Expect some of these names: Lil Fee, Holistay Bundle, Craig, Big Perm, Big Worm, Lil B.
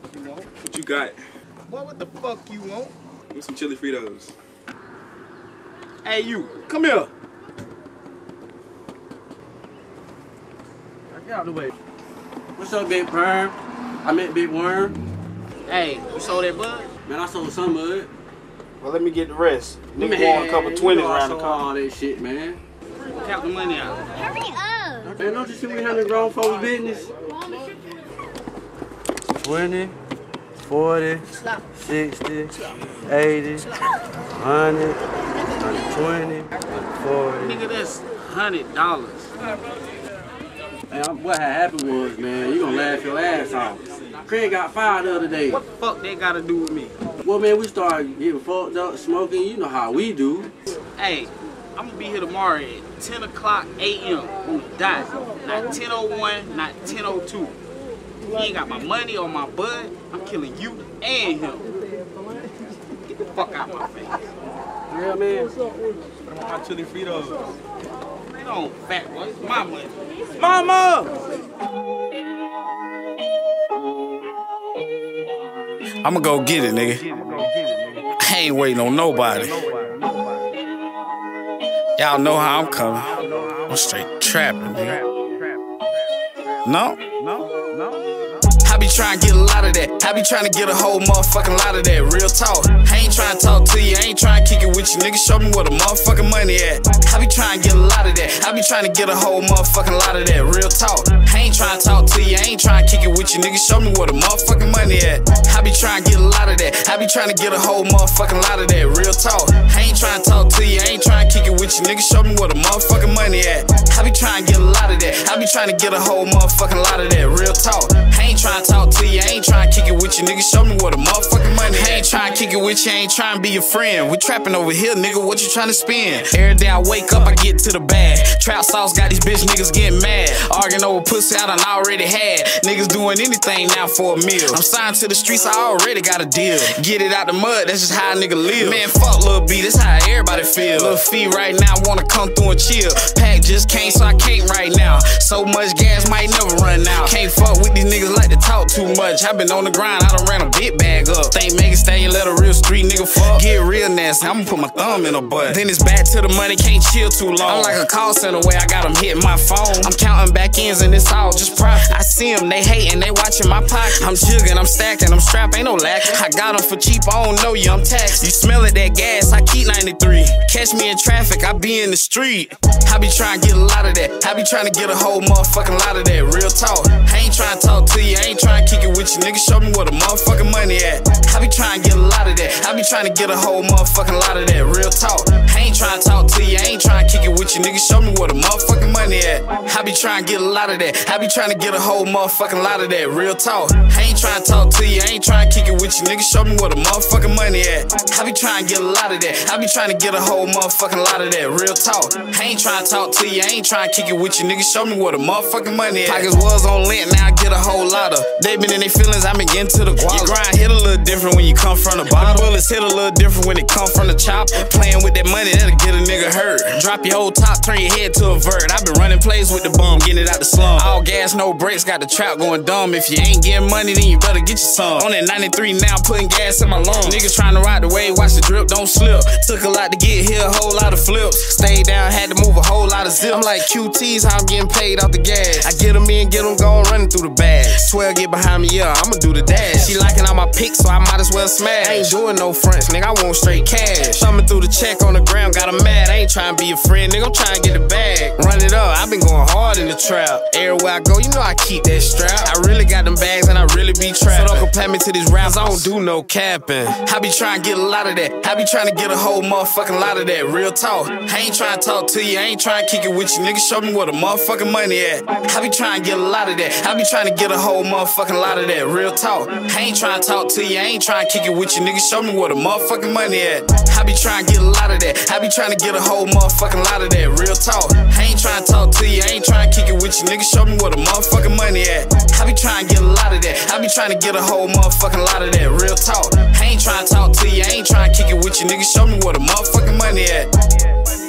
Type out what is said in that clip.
fuck you want. What you got? Boy, what the fuck you want? Give me some chili Fritos. Hey, you. Come here. Get out of the way. What's up, Big Perm? I met Big Worm. Hey, you sold that bud? Man, I sold some of it. Well, let me get the rest. Let me go a couple 20s around the car. All that shit, man. Count the money out. Hurry up! Man, don't you see we handling grown folks' business? 20, 40, 60, 80, 100, 120, 40. Nigga, that's $100. Man, what happened was, man, you gonna laugh your ass off. Craig got fired the other day. What the fuck they gotta do with me? Well, man, we started getting fucked up, smoking. You know how we do. Hey, I'm gonna be here tomorrow at 10 o'clock a.m. on the dot. Not 10:01, not 10:02. You ain't got my money or my bud. I'm killing you and him. Get the fuck out of my face. Yeah, man. What about my chili Fritos? On fat boy, it's my money. Mama! I'ma go get it, nigga. I ain't waiting on nobody. Y'all know how I'm coming. I'm straight trapping, nigga. No? No. I be trying to get a lot of that. I be trying to get a whole motherfucking lot of that. Real talk. I ain't trying to talk to you. I ain't trying to kick it with you. Nigga, show me where the motherfucking money at. I be trying to get a lot of that. I be trying to get a whole motherfucking lot of that. Real talk. I ain't trying to talk to you. I ain't trying to kick it with you. Nigga, show me where the motherfucking money at. I be trying to get a lot of that. I be trying to get a whole motherfucking lot of that. Real talk. I ain't trying to talk to you. I ain't trying to kick it with you. Nigga, show me where the motherfucking money at. I be trying to get a lot of that. I be trying to get a whole motherfucking lot of that. Real talk. I ain't trying to talk to you. I ain't trying to kick it with you. Nigga, show me where the motherfucking money at. I ain't trying to kick it with you. I ain't trying to be your friend. We trapping over here, nigga. What you trying to spend? Every day I wake up, I get to the bag. Trap sauce got these bitch niggas getting mad. Arguing over pussy I done already had. Niggas doing anything now for a meal. I'm signed to the streets, I already got a deal. Get it out the mud, that's just how a nigga live. Man, fuck Lil B, that's how everybody feel. Lil Fee right now wanna come through and chill. Pack just came, so I can't right now. So much gas might never run out. Can't fuck with these niggas like to talk too much. I been on the grind, I done ran a big bag up. Think make it stay and let a real street nigga fuck. Get real nasty, I'ma put my thumb in her butt. Then it's back to the money, can't chill too long. I'm like a call center way, I got them hitting my phone. I'm counting back ends and it's all just profit. I see them, they hating, they watching my pocket. I'm jugging, I'm stacking, I'm strapped, ain't no lack. I got them for cheap, I don't know you, I'm taxed. You smell it, that gas, I keep 93. Catch me in traffic, I be in the street. I be trying to get a lot of that. I be trying to get a whole motherfucking lot of that. Real talk. I ain't trying to talk to you, I ain't trying to kick it with you. Nigga, show me where the motherfucking money at. I be trying to get a lot of that. I be trying to get a whole motherfucking lot of that. Real talk. I ain't trying to talk to you, I ain't trying to kick it with you. Nigga, show me where the motherfucking money at. I be trying to get a lot of that. I be trying to get a whole motherfucking lot of that. Real talk. I ain't trying to talk to you, I ain't trying to kick it with you. Nigga, show me where the motherfucking money at. I be trying to get a lot of that. I be trying to get a whole motherfucking lot of that. Real talk. I ain't trying to talk to you, I ain't trying to kick it with you. Nigga, show me where the motherfucking money at. Pockets was on lint, now I get a whole lot of. They been in their feelings, I been getting to the guava. Your grind hit a little different when you come from the bottom. The bullets hit a little different when it come from the chop. Playing with that money, that'll get a nigga hurt. Drop your whole top, turn your head to a vert. I been running plays with the bum, getting it out the slum. All gas, no brakes, got the trap going dumb. If you ain't getting money, then you better get your some. On that 93 now, putting gas in my lungs. Niggas trying to ride the wave, watch the drip, don't slip. Took a lot to get here, a whole lot of flips. Stayed down, had to move a whole lot of zip. I'm like QT's, how I'm getting paid off the gas. I get them in, get them gone, running through the bag. Swear, get behind me, yeah, I'ma do the dash. She liking all my pics, so I might as well smash. I ain't doing no fronts, nigga, I want straight cash. Thumbing through the check on the gram, got 'em mad. I ain't trying to be a friend, nigga, I'm trying to get the bag. Run it up, I been going hard in the trap. Everywhere I go, you know I keep that strap. I really got them bags and I really be trapping. So don't compare me to these rappers, I don't do no capping. I be trying to get a lot of that. I be trying to get a whole motherfucking lot of that. Real talk. I ain't trying to talk to you, I ain't trying to kick it with you. Nigga, show me where the motherfucking money at. I be trying to get a lot of that. I be trying to get a whole motherfucking lot of that. Real talk. I ain't trying to talk to you, I ain't trying to kick it with you. Nigga, show me where the motherfucking money at. I be trying to get a lot of that. I be trying to get a whole motherfucking lot of that. Real talk. I ain't trying to talk to you, I ain't trying to kick it with you. Nigga, show me where the motherfucking money at. I be trying to get a lot of that. I be trying to get a whole motherfucking lot of that. Real talk. I ain't trying to talk to you, I ain't trying to kick it with you. Nigga, show me where the motherfucking money at.